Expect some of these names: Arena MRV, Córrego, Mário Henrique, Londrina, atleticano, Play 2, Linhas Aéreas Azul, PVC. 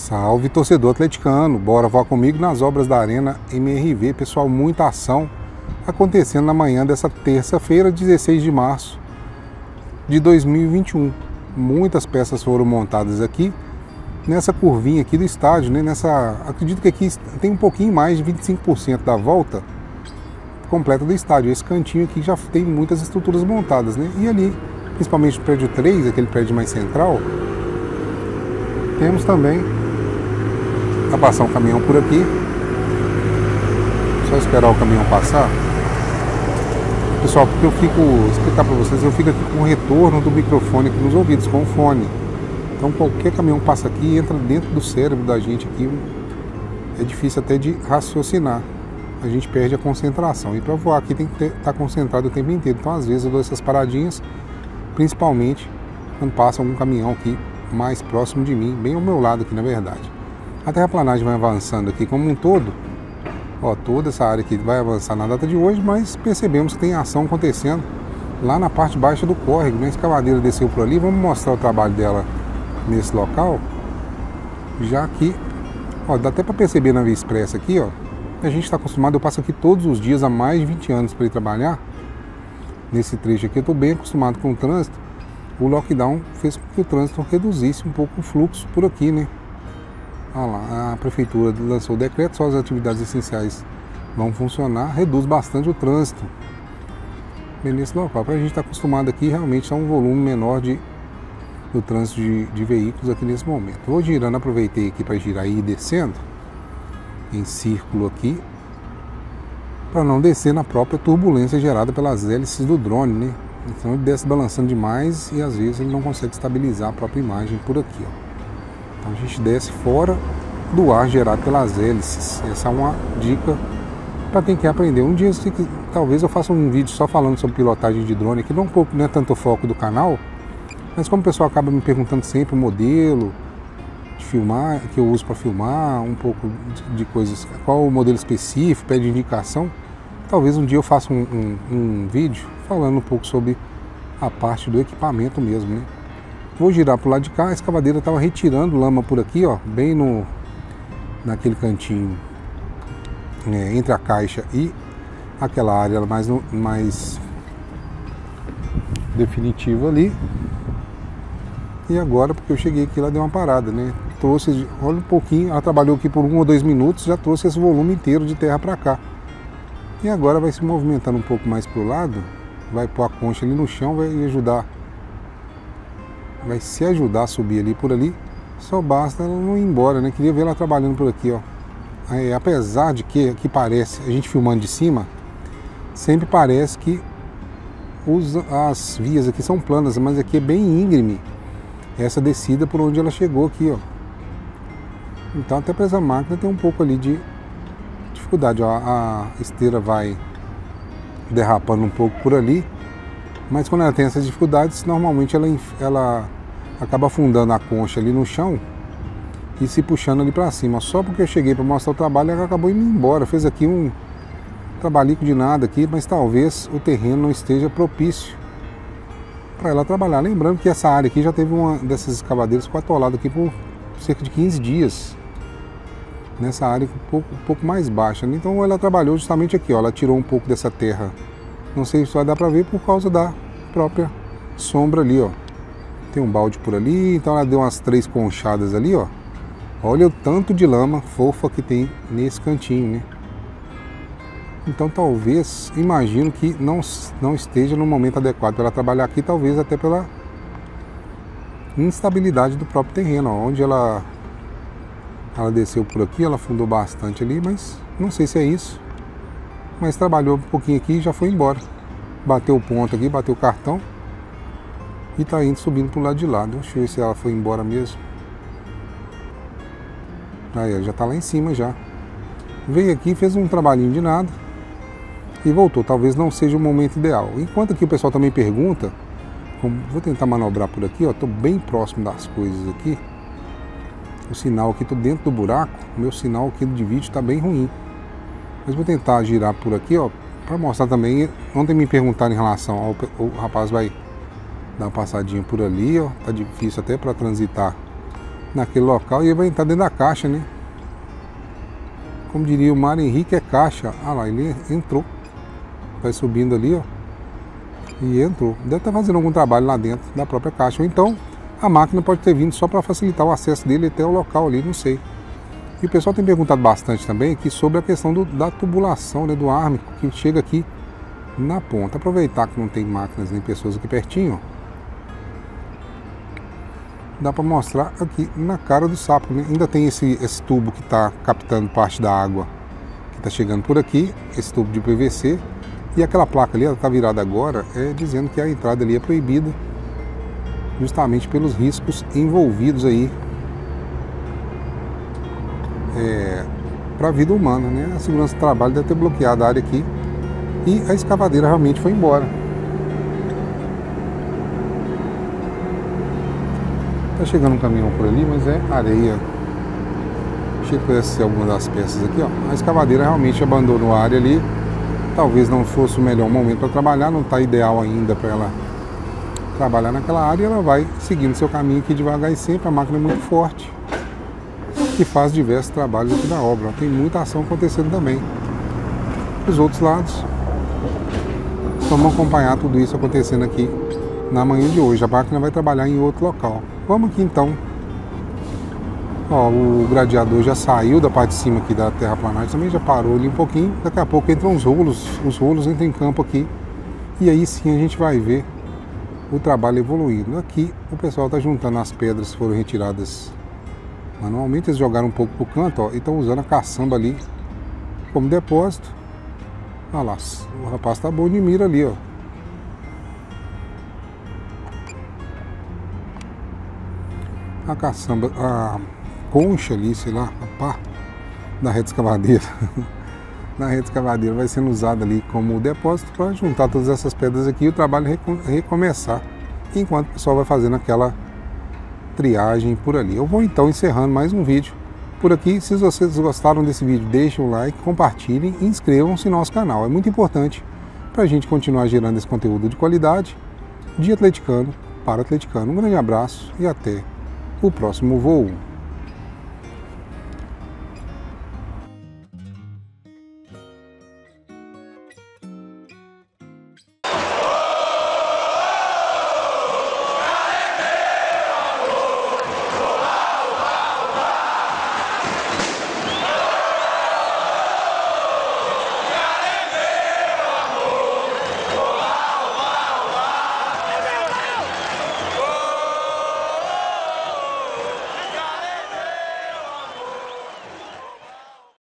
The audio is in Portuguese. Salve, torcedor atleticano! Bora, vá comigo nas obras da Arena MRV. Pessoal, muita ação acontecendo na manhã dessa terça-feira, 16 de março de 2021. Muitas peças foram montadas aqui, nessa curvinha aqui do estádio, né? Acredito que aqui tem um pouquinho mais de 25% da volta completa do estádio. Esse cantinho aqui já tem muitas estruturas montadas, né? E ali, principalmente no prédio 3, aquele prédio mais central, temos também. Vai passar um caminhão por aqui, só esperar o caminhão passar. Pessoal, porque explicar para vocês, eu fico aqui com o retorno do microfone aqui nos ouvidos, com o fone. Então qualquer caminhão passa aqui, entra dentro do cérebro da gente aqui, é difícil até de raciocinar, a gente perde a concentração. E para voar aqui tem que estar concentrado o tempo inteiro, então às vezes eu dou essas paradinhas, principalmente quando passa algum caminhão aqui mais próximo de mim, bem ao meu lado aqui na verdade. A terraplanagem vai avançando aqui como um todo, ó, toda essa área aqui vai avançar na data de hoje, mas percebemos que tem ação acontecendo lá na parte baixa do córrego, né? A escavadeira desceu por ali, vamos mostrar o trabalho dela nesse local, já que, ó, dá até para perceber na Via Expressa aqui, ó, a gente está acostumado, eu passo aqui todos os dias há mais de 20 anos para ir trabalhar, nesse trecho aqui eu estou bem acostumado com o trânsito. O lockdown fez com que o trânsito reduzisse um pouco o fluxo por aqui, né? Olha lá, a prefeitura lançou o decreto, só as atividades essenciais vão funcionar, reduz bastante o trânsito. Bem, nesse local, para a gente estar acostumado aqui, realmente está um volume menor do trânsito de veículos aqui nesse momento. Vou girando, aproveitei aqui para girar e ir descendo, em círculo aqui, para não descer na própria turbulência gerada pelas hélices do drone, né? Então ele desce balançando demais e às vezes ele não consegue estabilizar a própria imagem por aqui, ó. Então a gente desce fora do ar gerado pelas hélices. Essa é uma dica para quem quer aprender. Um dia, talvez eu faça um vídeo só falando sobre pilotagem de drone, que não é tanto o foco do canal, mas como o pessoal acaba me perguntando sempre o modelo de filmar, que eu uso para filmar, um pouco de coisas, qual o modelo específico, pede indicação, talvez um dia eu faça um vídeo falando um pouco sobre a parte do equipamento mesmo, né? Vou girar para o lado de cá, a escavadeira estava retirando lama por aqui, ó, bem naquele cantinho, né, entre a caixa e aquela área mais definitiva ali. E agora, porque eu cheguei aqui, ela deu uma parada, né? Trouxe, olha um pouquinho, ela trabalhou aqui por 1 ou 2 minutos, já trouxe esse volume inteiro de terra para cá. E agora vai se movimentando um pouco mais para o lado, vai pôr a concha ali no chão, vai ajudar. Vai se ajudar a subir ali por ali, só basta ela não ir embora, né? Queria ver ela trabalhando por aqui, ó. É, apesar de que aqui parece, a gente filmando de cima, sempre parece que as vias aqui são planas, mas aqui é bem íngreme essa descida por onde ela chegou aqui, ó. Então até para essa máquina tem um pouco ali de dificuldade, ó. A esteira vai derrapando um pouco por ali. Mas quando ela tem essas dificuldades, normalmente ela acaba afundando a concha ali no chão e se puxando ali para cima. Só porque eu cheguei para mostrar o trabalho, ela acabou indo embora. Fez aqui um trabalhico de nada aqui, mas talvez o terreno não esteja propício para ela trabalhar. Lembrando que essa área aqui já teve uma dessas escavadeiras com atolado aqui por cerca de 15 dias. Nessa área um pouco mais baixa. Então ela trabalhou justamente aqui, ó. Ela tirou um pouco dessa terra. Não sei se vai dar para ver por causa da própria sombra ali, ó. Tem um balde por ali, então ela deu umas 3 conchadas ali, ó. Olha o tanto de lama fofa que tem nesse cantinho, né? Então talvez, imagino que não esteja no momento adequado para ela trabalhar aqui, talvez até pela instabilidade do próprio terreno, ó. Onde ela desceu por aqui, ela afundou bastante ali, mas não sei se é isso. Mas trabalhou um pouquinho aqui e já foi embora. Bateu o ponto aqui, bateu o cartão e tá indo subindo pro lado de lá. Deixa eu ver se ela foi embora mesmo. Aí ela já tá lá em cima já. Veio aqui, fez um trabalhinho de nada e voltou. Talvez não seja o momento ideal. Enquanto aqui o pessoal também pergunta, vou tentar manobrar por aqui, ó. Tô bem próximo das coisas aqui. O sinal aqui, tô dentro do buraco. O meu sinal aqui de vídeo tá bem ruim. Mas vou tentar girar por aqui, ó, para mostrar também. Ontem me perguntaram em relação ao o rapaz vai dar uma passadinha por ali, ó. Tá difícil até para transitar naquele local e vai entrar dentro da caixa, né? Como diria o Mário Henrique, é caixa. Ah lá, ele entrou. Vai subindo ali, ó. E entrou. Deve estar fazendo algum trabalho lá dentro da própria caixa. Ou então, a máquina pode ter vindo só para facilitar o acesso dele até o local ali, não sei. E o pessoal tem perguntado bastante também aqui sobre a questão da tubulação, né, do ármico que chega aqui na ponta. Aproveitar que não tem máquinas nem pessoas aqui pertinho, ó. Dá para mostrar aqui na cara do sapo, né? Ainda tem esse tubo que está captando parte da água que está chegando por aqui, esse tubo de PVC. E aquela placa ali, ela está virada agora, dizendo que a entrada ali é proibida, justamente pelos riscos envolvidos aí para a vida humana, né? A segurança do trabalho deve ter bloqueado a área aqui e a escavadeira realmente foi embora. Tá chegando um caminhão por ali, mas é areia. Achei que pudesse ser alguma das peças aqui, ó. A escavadeira realmente abandonou a área ali. Talvez não fosse o melhor momento para trabalhar, não está ideal ainda para ela trabalhar naquela área. Ela vai seguindo seu caminho aqui devagar e sempre. A máquina é muito forte, que faz diversos trabalhos aqui da obra. Tem muita ação acontecendo também. Os outros lados, vamos acompanhar tudo isso acontecendo aqui na manhã de hoje. A máquina vai trabalhar em outro local. Vamos aqui então. Ó, o gradeador já saiu da parte de cima aqui da terraplanagem também, já parou ali um pouquinho. Daqui a pouco entram os rolos entram em campo aqui. E aí sim a gente vai ver o trabalho evoluindo. Aqui o pessoal está juntando as pedras que foram retiradas manualmente. Eles jogaram um pouco para o canto, ó, e estão usando a caçamba ali como depósito. Olha lá, o rapaz está bom de mira ali, ó. A caçamba, a concha ali, sei lá, a pá da rede escavadeira. Na rede escavadeira vai sendo usada ali como depósito para juntar todas essas pedras aqui e o trabalho recomeçar, enquanto o pessoal vai fazendo aquela triagem por ali. Eu vou então encerrando mais um vídeo por aqui. Se vocês gostaram desse vídeo, deixem o like, compartilhem e inscrevam-se no nosso canal. É muito importante para a gente continuar gerando esse conteúdo de qualidade de atleticano para atleticano. Um grande abraço e até o próximo voo.